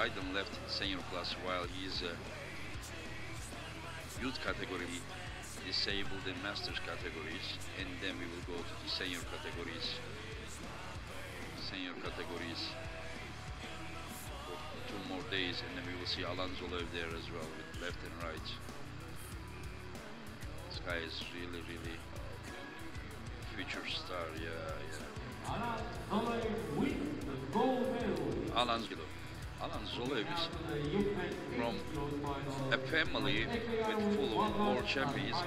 right and left in senior class, while he is youth category disabled and masters categories, and then we will go to the senior categories. Senior categories for 2 more days, and then we will see Alan Zoloev there as well with left and right. This guy is really, really future star. Yeah. Alan Zoloev with the gold medal. Alan Zoloev is from a family with full of world champions.